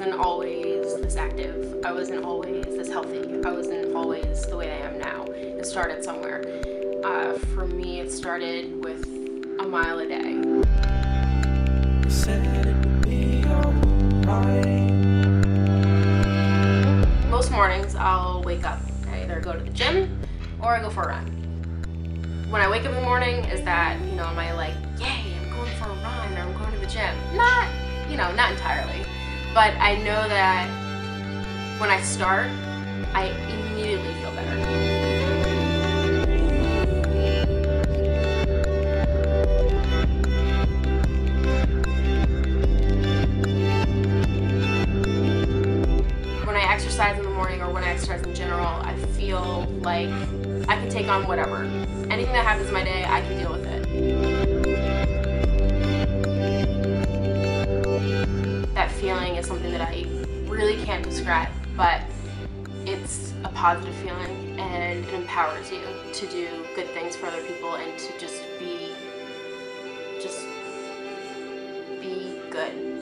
wasn't always this active, I wasn't always this healthy, I wasn't always the way I am now. It started somewhere. For me, it started with a mile a day. You said it would be alright. Most mornings, I'll wake up. I either go to the gym or I go for a run. When I wake up in the morning, is that, you know, am I like, yay, I'm going for a run, or I'm going to the gym? Not, you know, not entirely. But I know that when I start, I immediately feel better. In the morning, or when I exercise in general, I feel like I can take on whatever. Anything that happens in my day, I can deal with it. That feeling is something that I really can't describe, but it's a positive feeling, and it empowers you to do good things for other people and to just be good.